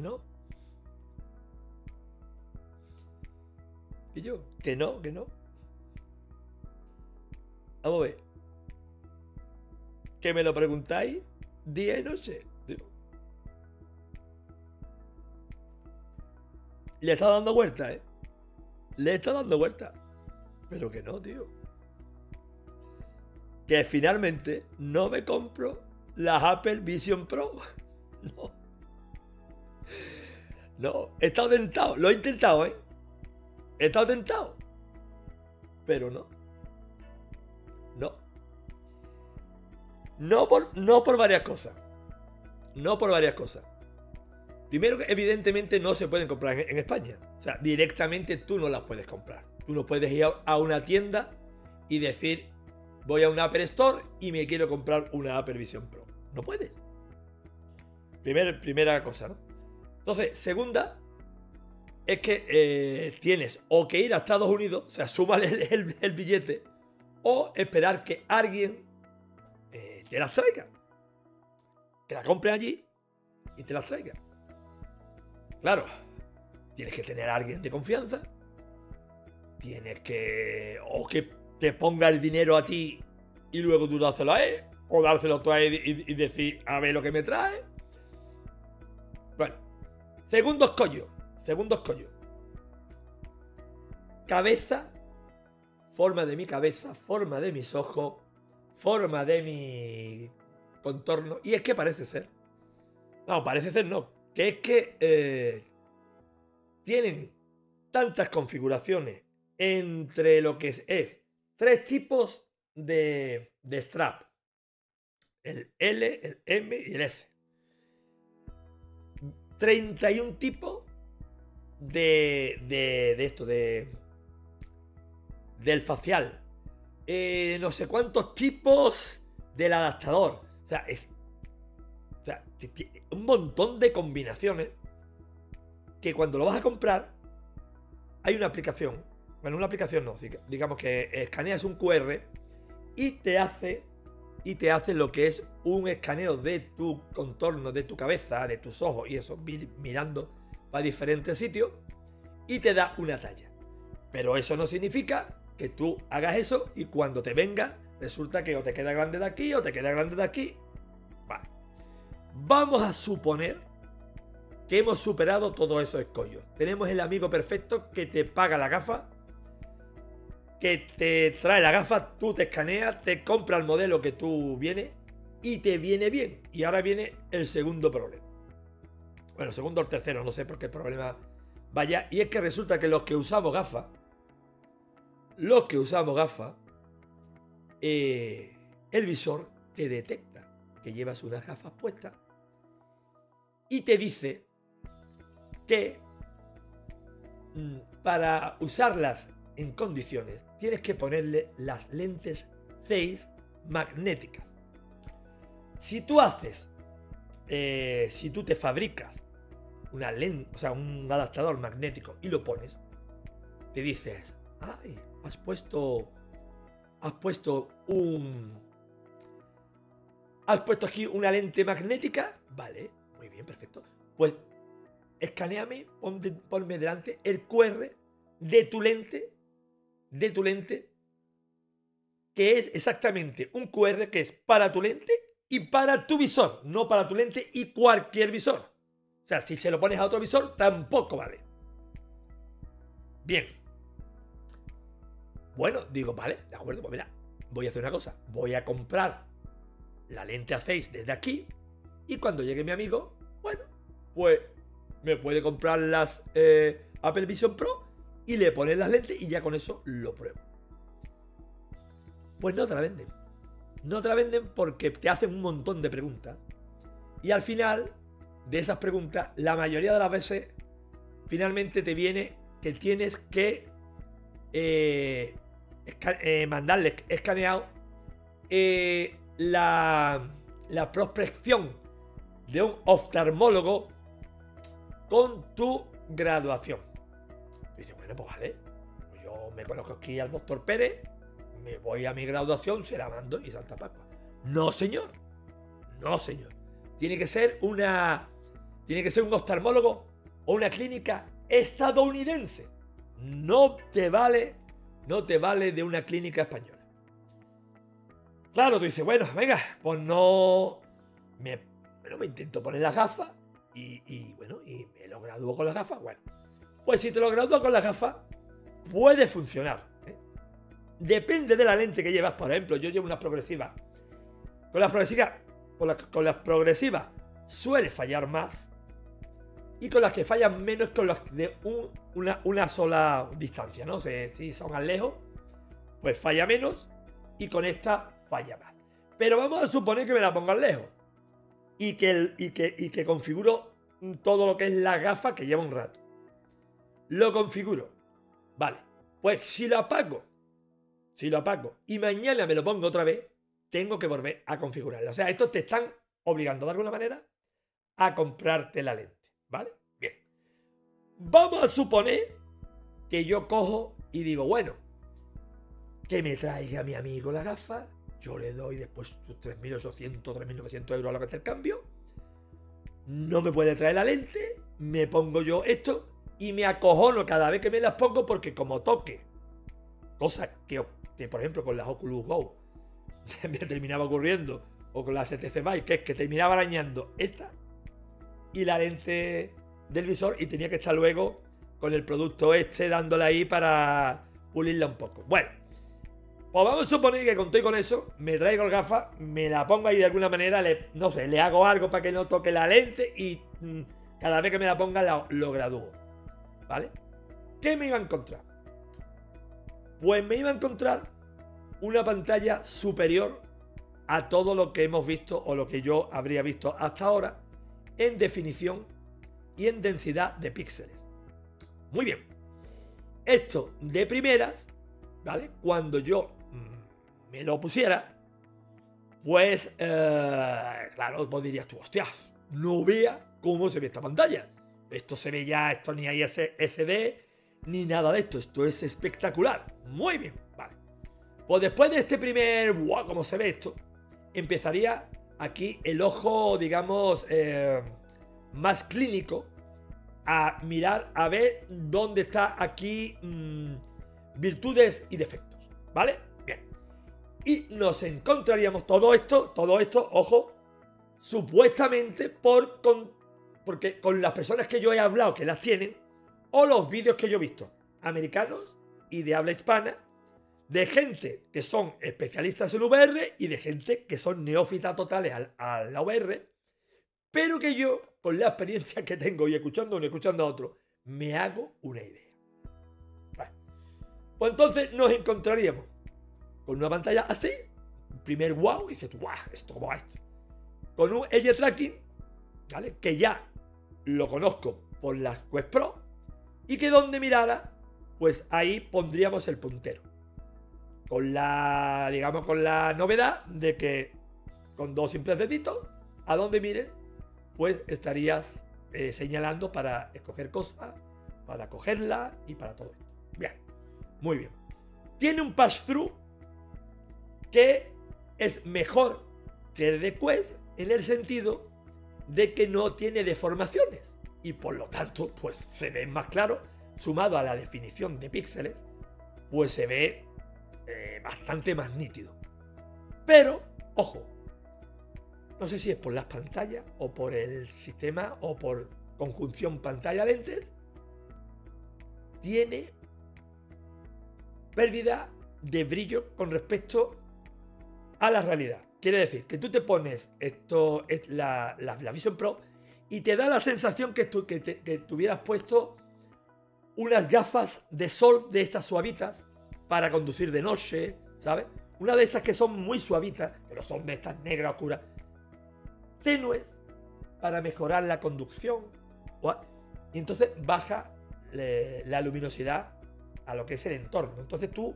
no. Y yo, que no, que no. Vamos a ver. Que me lo preguntáis día y noche. Le está dando vueltas, ¿eh? Le está dando vueltas. Pero que no, tío. Que finalmente no me compro las Apple Vision Pro. No. No, he estado tentado. Lo he intentado, ¿eh? He estado tentado. Pero no. No. No por varias cosas. No por varias cosas. Primero, que evidentemente no se pueden comprar en España. O sea, directamente tú no las puedes comprar. Tú no puedes ir a una tienda y decir, voy a una Apple Store y me quiero comprar una Apple Vision Pro. No puedes. Primera cosa, ¿no? Entonces, segunda, es que tienes o que ir a Estados Unidos, o sea, súmale el billete, o esperar que alguien te las traiga. Que la compre allí y te las traiga. Claro, tienes que tener a alguien de confianza. Tienes que... o que te ponga el dinero a ti y luego tú dárselo a él. O dárselo tú a él y decir, a ver lo que me trae. Bueno, segundo escollo. Segundo escollo. Cabeza. Forma de mi cabeza, forma de mis ojos, forma de mi contorno. Y es que parece ser. No, parece ser no. Que es que tienen tantas configuraciones entre lo que es tres tipos de strap. El L, el M y el S. 31 tipos de esto, del facial. No sé cuántos tipos del adaptador. O sea, es... o sea, un montón de combinaciones que cuando lo vas a comprar hay una aplicación, bueno, una aplicación no, digamos que escaneas un QR y te hace lo que es un escaneo de tu contorno, de tu cabeza, de tus ojos y eso, mirando para diferentes sitios y te da una talla. Pero eso no significa que tú hagas eso y cuando te venga resulta que o te queda grande de aquí o te queda grande de aquí. Vale. Vamos a suponer que hemos superado todos esos escollos. Tenemos el amigo perfecto que te paga la gafa, que te trae la gafa, tú te escaneas, te compra el modelo que tú vienes y te viene bien. Y ahora viene el segundo problema. Bueno, segundo o tercero, no sé por qué problema vaya. Y es que resulta que los que usamos gafas, el visor te detecta que llevas unas gafas puestas. Y te dice que para usarlas en condiciones tienes que ponerle las lentes face magnéticas. Si tú te fabricas una lente, o sea, un adaptador magnético y lo pones, te dices, ay, has puesto aquí una lente magnética, vale. Muy bien, perfecto. Pues escaneame, ponme delante el QR de tu lente, que es exactamente un QR que es para tu lente y para tu visor, no para tu lente y cualquier visor. O sea, si se lo pones a otro visor, tampoco vale. Bien. Bueno, digo, vale, de acuerdo, pues mira, voy a hacer una cosa. Voy a comprar la lente a 6 desde aquí. Y cuando llegue mi amigo, bueno, pues me puede comprar las Apple Vision Pro y le ponen las lentes y ya con eso lo pruebo. Pues no te la venden. No te la venden porque te hacen un montón de preguntas. Y al final de esas preguntas, la mayoría de las veces, finalmente te viene que tienes que mandarle escaneado la prospección de un oftalmólogo con tu graduación. Y dice, bueno, pues vale, yo me conozco aquí al doctor Pérez, me voy a mi graduación, se la mando y salta Paco. No, señor. No, señor. Tiene que ser una Tiene que ser un oftalmólogo o una clínica estadounidense. No te vale de una clínica española. Claro, tú dices, bueno, venga, pues no me intento poner las gafas y me lo gradúo con las gafas. Bueno, pues si te lo gradúas con las gafas, puede funcionar, ¿eh? Depende de la lente que llevas. Por ejemplo, yo llevo unas progresivas. Con las progresivas suele fallar más, y con las que fallan menos con las de una sola distancia, ¿no? Si son al lejos, pues falla menos, y con esta falla más. Pero vamos a suponer que me la pongo al lejos y que configuro todo lo que es la gafa, que lleva un rato. Lo configuro. Vale, pues si lo apago y mañana me lo pongo otra vez, tengo que volver a configurarla. O sea, estos te están obligando de alguna manera a comprarte la lente, ¿vale? Bien. Vamos a suponer que yo cojo y digo, bueno, que me traiga mi amigo la gafa, yo le doy después sus 3.800, 3.900 euros a lo que está el cambio, no me puede traer la lente, me pongo yo esto y me acojono cada vez que me las pongo, porque como toque, cosa que por ejemplo con las Oculus Go me terminaba ocurriendo, o con la HTC Vive, que es que terminaba arañando esta y la lente del visor, y tenía que estar luego con el producto este dándole ahí para pulirla un poco. Bueno, pues vamos a suponer que conté con eso, me traigo el gafa, me la pongo ahí de alguna manera, no sé, le hago algo para que no toque la lente y cada vez que me la ponga lo gradúo, ¿vale? ¿Qué me iba a encontrar? Pues me iba a encontrar una pantalla superior a todo lo que hemos visto, o lo que yo habría visto hasta ahora, en definición y en densidad de píxeles. Muy bien. Esto de primeras, ¿vale? Cuando yo me lo pusiera, pues claro, vos dirías tú, hostias, no veas cómo se ve esta pantalla. Esto se ve ya, esto ni hay SD, ni nada de esto. Esto es espectacular. Muy bien, vale. Pues después de este primer, ¡guau!, cómo se ve esto, empezaría aquí el ojo, digamos, más clínico, a mirar, a ver dónde está aquí virtudes y defectos, ¿vale? Bien. Y nos encontraríamos todo esto, ojo, supuestamente porque con las personas que yo he hablado que las tienen, o los vídeos que yo he visto, americanos y de habla hispana, de gente que son especialistas en VR y de gente que son neófitas totales a la VR, pero que yo, con la experiencia que tengo y escuchando uno y escuchando a otro, me hago una idea. Vale. Pues entonces nos encontraríamos con una pantalla así, primer wow, y dices, guau, esto como esto, con un edge tracking, ¿vale?, que ya lo conozco por las Quest Pro, y que donde mirara, pues ahí pondríamos el puntero. Digamos, con la novedad de que con dos simples deditos, a donde mires, pues estarías señalando para escoger cosas, para cogerla y para todo esto. Bien, muy bien. Tiene un pass-through que es mejor que el de Quest, en el sentido de que no tiene deformaciones y por lo tanto, pues se ve más claro, sumado a la definición de píxeles, pues se ve bastante más nítido. Pero, ojo, no sé si es por las pantallas o por el sistema o por conjunción pantalla-lentes, tiene pérdida de brillo con respecto a la realidad. Quiere decir que tú te pones esto, es la Vision Pro, y te da la sensación que tuvieras puesto unas gafas de sol de estas suavitas para conducir de noche, ¿sabes? Una de estas que son muy suavitas, pero son de estas negras oscuras, tenues, para mejorar la conducción. Y entonces baja la luminosidad a lo que es el entorno. Entonces tú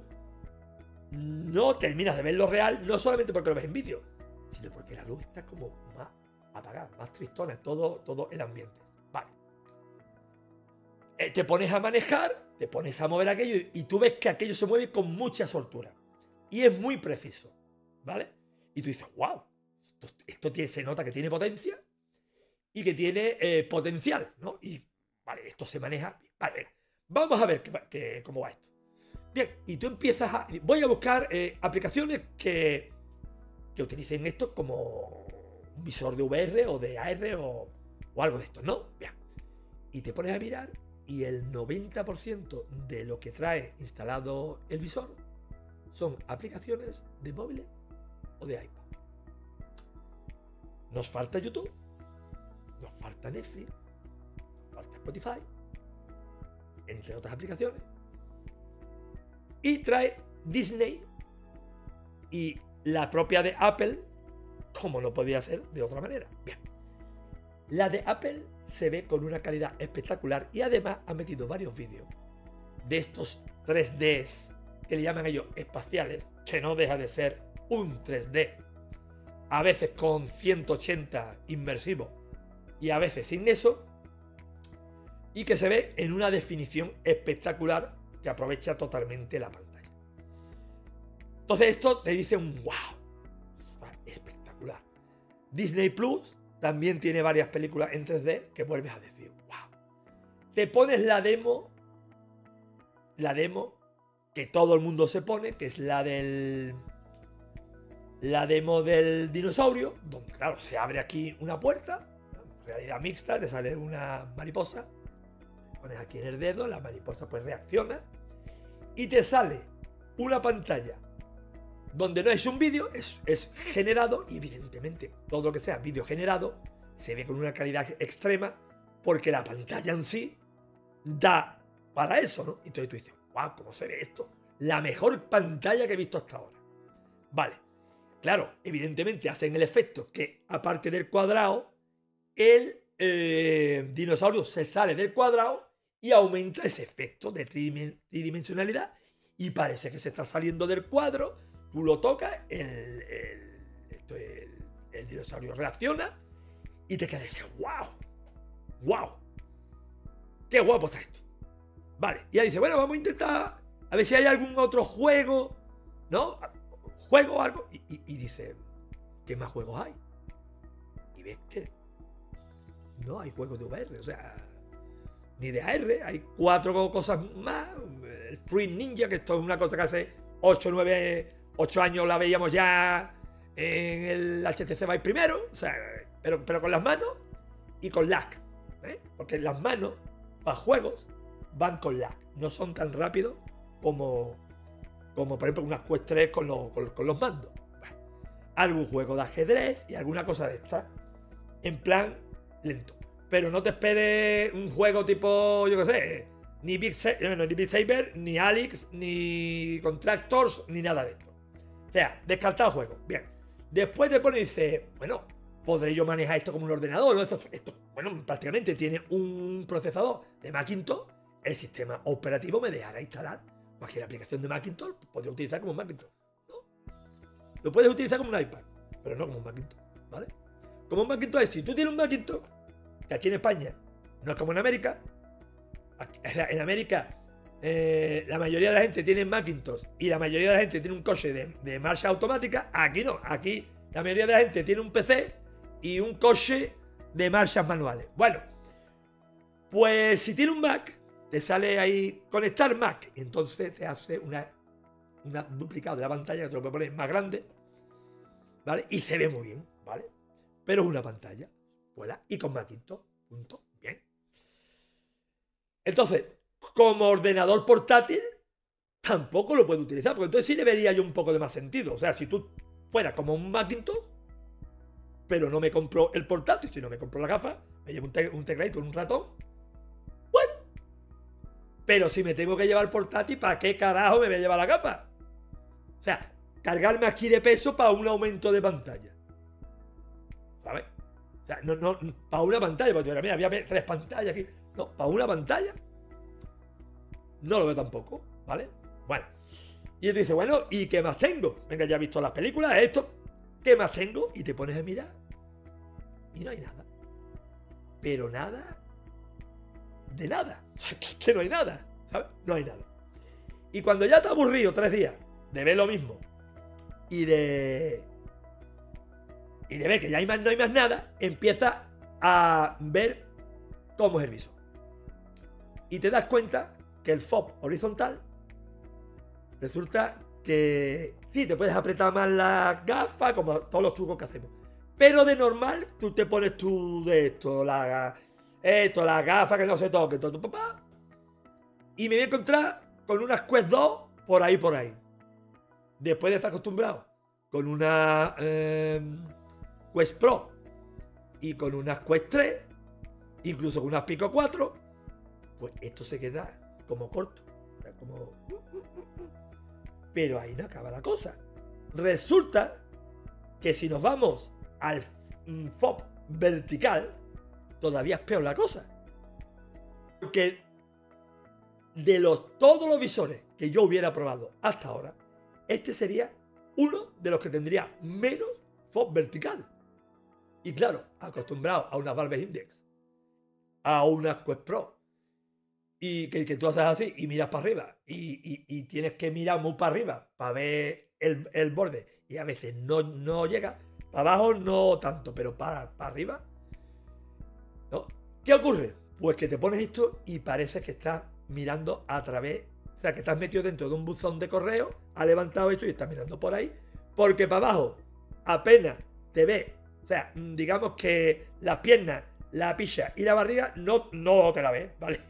no terminas de ver lo real, no solamente porque lo ves en vídeo, sino porque la luz está como más apagada, más tristona, todo el ambiente. Vale. Te pones a manejar, te pones a mover aquello y tú ves que aquello se mueve con mucha soltura y es muy preciso, ¿vale? Y tú dices, wow, esto se nota que tiene potencia y que tiene potencial, ¿no? Y vale, esto se maneja bien. Vale, venga, vamos a ver cómo va esto. Bien, y tú empiezas a... Voy a buscar aplicaciones que utilicen esto como un visor de VR o de AR o algo de esto, ¿no? Bien. Y te pones a mirar y el 90% de lo que trae instalado el visor son aplicaciones de móviles o de iPad. Nos falta YouTube, nos falta Netflix, nos falta Spotify, entre otras aplicaciones. Y trae Disney y la propia de Apple, como no podía ser de otra manera. Bien. La de Apple se ve con una calidad espectacular y además ha metido varios vídeos de estos 3Ds que le llaman ellos espaciales, que no deja de ser un 3D, a veces con 180 inmersivo y a veces sin eso, y que se ve en una definición espectacular que aprovecha totalmente la pantalla. Entonces esto te dice un wow, está espectacular. Disney Plus también tiene varias películas en 3D que vuelves a decir wow. Te pones la demo que todo el mundo se pone, que es la demo del dinosaurio, donde claro, se abre aquí una puerta, realidad mixta, te sale una mariposa, te pones aquí en el dedo, la mariposa pues reacciona y te sale una pantalla donde no es un vídeo, es generado, y evidentemente todo lo que sea vídeo generado se ve con una calidad extrema porque la pantalla en sí da para eso, ¿no? Entonces tú dices, wow, ¿cómo se ve esto? La mejor pantalla que he visto hasta ahora. Vale, claro, evidentemente hacen el efecto que aparte del cuadrado, el dinosaurio se sale del cuadrado y aumenta ese efecto de tridimensionalidad y parece que se está saliendo del cuadro. Tú lo tocas, el dinosaurio reacciona y te quedas y wow, wow, qué guapo está esto. Vale, y ahí dice, bueno, vamos a intentar a ver si hay algún otro juego, ¿no? Juego o algo. Y dice, ¿qué más juegos hay? Y ves que no hay juegos de VR, o sea, ni de AR, hay 4 cosas más. El Fruit Ninja, que esto es una cosa que hace 8 años la veíamos ya en el HTC Vive primero, o sea, pero con las manos y con lag, ¿eh? Porque las manos para juegos van con lag, no son tan rápidos como por ejemplo unas Quest 3 con los mandos. Bueno, algún juego de ajedrez y alguna cosa de esta en plan lento, pero no te esperes un juego tipo, yo qué sé, ni Beat Saber, ni Alex, ni Contractors, ni nada de esto. O sea, descartado juego. Bien. Después te pone y dice, bueno, ¿podré yo manejar esto como un ordenador? ¿No? Esto, bueno, prácticamente tiene un procesador de Macintosh. El sistema operativo me dejará instalar cualquier aplicación de Macintosh. Podría utilizar como un Macintosh, ¿no? Lo puedes utilizar como un iPad, pero no como un Macintosh, ¿vale? Como un Macintosh es, si tú tienes un Macintosh, que aquí en España no es como en América. En América la mayoría de la gente tiene Macintosh y la mayoría de la gente tiene un coche de marcha automática. Aquí no, aquí la mayoría de la gente tiene un PC y un coche de marchas manuales. Bueno, pues si tiene un Mac, te sale ahí conectar Mac. Entonces te hace una duplicada de la pantalla, que te lo puede poner más grande, ¿vale? Y se ve muy bien, ¿vale? Pero es una pantalla, vuela, y con Macintosh, punto. Entonces, como ordenador portátil, tampoco lo puedo utilizar, porque entonces sí le vería yo un poco de más sentido. O sea, si tú fueras como un Macintosh, pero no me compro el portátil, sino me compro la gafa, me llevo un teclado con un ratón, bueno. Pero si me tengo que llevar el portátil, ¿para qué carajo me voy a llevar la gafa? O sea, cargarme aquí de peso para un aumento de pantalla, ¿sabes? O sea, no para una pantalla, porque mira, había 3 pantallas aquí. No, para una pantalla no lo veo tampoco, ¿vale? Bueno, y él dice, bueno, ¿y qué más tengo? Venga, ya he visto las películas, esto, ¿qué más tengo? Y te pones a mirar y no hay nada, pero nada de nada, o sea, que no hay nada, ¿sabes? No hay nada. Y cuando ya te has aburrido 3 días de ver lo mismo y de ver que ya no hay más nada, empieza a ver cómo es el visor. Y te das cuenta que el FOB horizontal resulta que sí, te puedes apretar más la gafa, como todos los trucos que hacemos. Pero de normal, tú te pones tú de esto, la gafa que no se toque, todo tu papá. Y me voy a encontrar con unas Quest 2 por ahí, Después de estar acostumbrado con una Quest Pro y con unas Quest 3, incluso con unas Pico 4, pues esto se queda como corto. O sea, como... Pero ahí no acaba la cosa. Resulta que si nos vamos al FOB vertical, todavía es peor la cosa. Porque de todos los visores que yo hubiera probado hasta ahora, este sería uno de los que tendría menos FOB vertical. Y claro, acostumbrado a una Valve Index, a una Quest Pro, y que tú haces así y miras para arriba y tienes que mirar muy para arriba para ver el borde, y a veces no llega, para abajo no tanto, pero para arriba, ¿no? ¿Qué ocurre? Pues que te pones esto y parece que estás mirando a través, o sea, que estás metido dentro de un buzón de correo, ha levantado esto y estás mirando por ahí, porque para abajo apenas te ve, o sea, digamos que las piernas, la picha y la barriga no te la ves, ¿vale?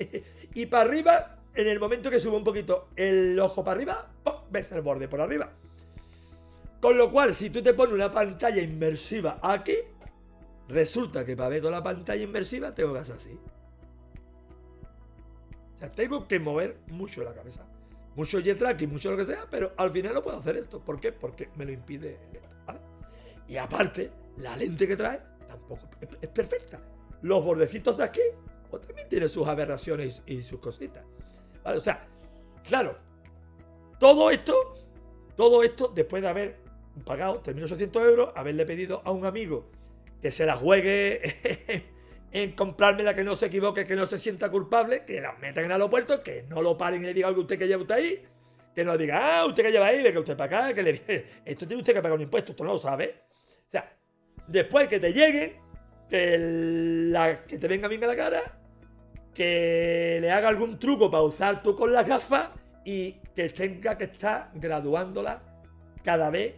Y para arriba, en el momento que sube un poquito el ojo para arriba, ¡pum!, ves el borde por arriba. Con lo cual, si tú te pones una pantalla inmersiva aquí, resulta que para ver toda la pantalla inmersiva tengo que hacer así. O sea, tengo que mover mucho la cabeza. Mucho jet tracking, mucho lo que sea, pero al final no puedo hacer esto. ¿Por qué? Porque me lo impide esto, ¿vale? Y aparte, la lente que trae tampoco es perfecta. Los bordecitos de aquí pues también tienen sus aberraciones y sus cositas, ¿vale? O sea, claro, todo esto después de haber pagado 3.800 euros, haberle pedido a un amigo que se la juegue en comprármela, que no se equivoque, que no se sienta culpable, que la metan en el aeropuerto, que no lo paren y le digan que usted que lleva usted ahí, que no diga, ah, usted que lleva ahí, venga usted para acá, que le... esto tiene usted que pagar un impuesto, esto no lo sabe. O sea, después que te lleguen, que te venga bien a la cara, que le haga algún truco para usar tú con las gafas y que tenga que estar graduándolas cada vez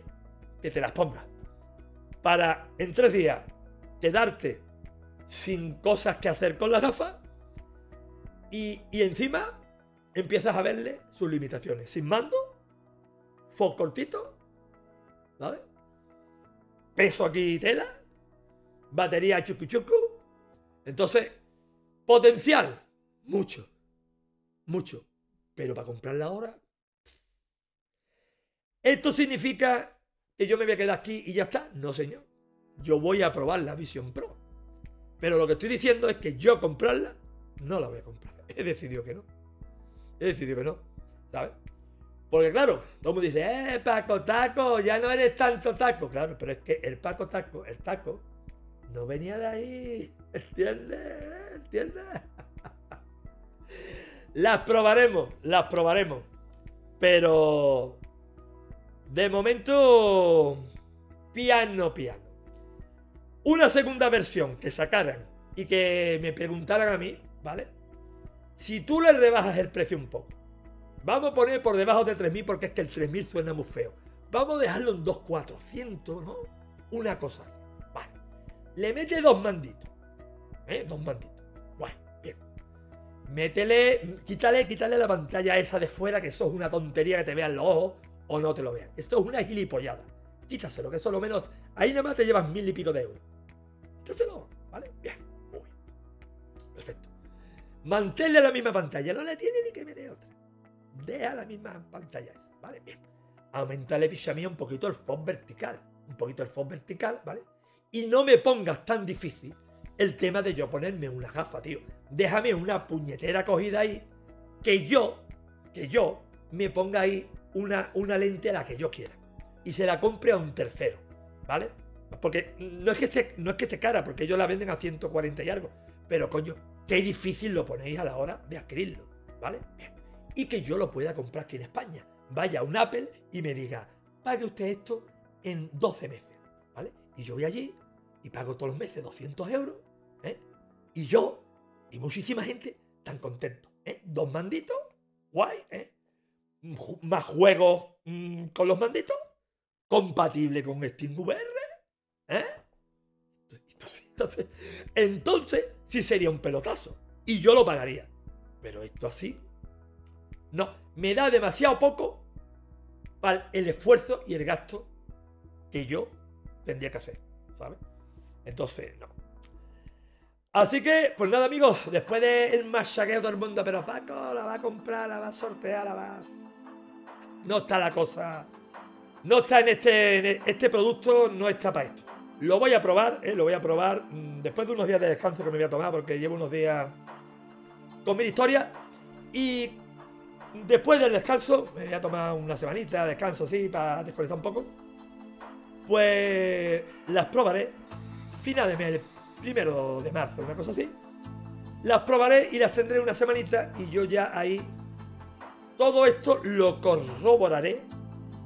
que te las pongas. Para en 3 días quedarte sin cosas que hacer con las gafas y encima empiezas a verle sus limitaciones. Sin mando, foco cortito, ¿vale? Peso aquí tela, batería chucu-chucu. Entonces, potencial, mucho, pero para comprarla ahora, ¿esto significa que yo me voy a quedar aquí y ya está? No, señor, yo voy a probar la Vision Pro, pero lo que estoy diciendo es que yo comprarla no la voy a comprar, he decidido que no, ¿sabes? Porque claro, todo el mundo dice, Pacotaco, ya no eres tanto taco. Claro, pero es que el Pacotaco, el taco, no venía de ahí, ¿entiendes? Las probaremos, pero de momento, piano. Una segunda versión que sacaran y que me preguntaran a mí, ¿vale? Si tú le rebajas el precio un poco, vamos a poner por debajo de 3.000 porque es que el 3.000 suena muy feo, vamos a dejarlo en 2.400, ¿no? Una cosa así. Le mete 2 manditos. Dos manditos. Bueno, bien. Métele, quítale la pantalla esa de fuera, que eso es una tontería, que te vean los ojos o no te lo vean. Esto es una gilipollada. Quítaselo, que eso lo menos... Ahí nada más te llevas 1.000 y pico de euros. Quítaselo, ¿vale? Bien. Muy bien. Perfecto. Manténle la misma pantalla. No le tiene ni que meter otra. Deja la misma pantalla esa, ¿vale? Bien. Aumentale, picha mía, un poquito el fondo vertical. ¿Vale? Y no me pongas tan difícil el tema de yo ponerme una gafa, tío. Déjame una puñetera cogida ahí, que yo me ponga ahí una lente a la que yo quiera y se la compre a un tercero, ¿vale? Porque no es que esté cara, porque ellos la venden a 140 y algo, pero coño, qué difícil lo ponéis a la hora de adquirirlo, ¿vale? Bien. Y que yo lo pueda comprar aquí en España. Vaya a un Apple y me diga, pague usted esto en 12 meses, ¿vale? Y yo voy allí y pago todos los meses 200 euros Y yo y muchísima gente tan contento, ¿eh? Dos manditos, guay, ¿eh? Más juegos con los manditos, compatible con Steam VR, ¿eh? Entonces sí sería un pelotazo y yo lo pagaría, pero esto así no, me da demasiado poco para el esfuerzo y el gasto que yo tendría que hacer, ¿sabes? Entonces no. Así que, pues nada, amigos, después del machaqueo todo el mundo, pero Paco la va a comprar, la va a sortear, la va... No está la cosa... No está en este producto, no está para esto. Lo voy a probar, lo voy a probar después de unos días de descanso que me voy a tomar, porque llevo unos días con mi historia. Y después del descanso, me voy a tomar una semanita de descanso así, para desconectar un poco. Pues las probaré final de mes, primero de marzo, una cosa así. Las probaré y las tendré una semanita y yo ya ahí todo esto lo corroboraré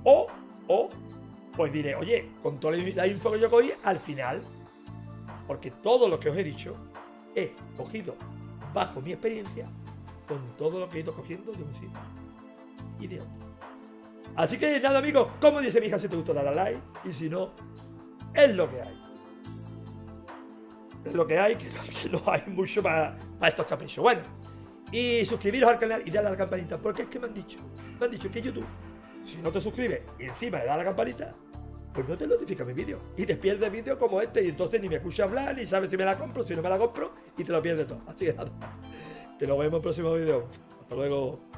o pues diré, oye, con toda la info que yo cogí al final, porque todo lo que os he dicho he cogido bajo mi experiencia con todo lo que he ido cogiendo de un sitio y de otro. Así que nada, amigos, como dice mi hija, si te gusta dale a like y si no, es lo que hay. Es lo que hay, que no hay mucho para estos caprichos. Bueno, y suscribiros al canal y darle a la campanita, porque es que me han dicho que YouTube, si no te suscribes y encima le das a la campanita, pues no te notifica mi vídeo y te pierdes vídeos como este, y entonces ni me escucha hablar, ni sabes si me la compro, si no me la compro, y te lo pierdes todo. Así que nada, que nos vemos en el próximo vídeo. Hasta luego.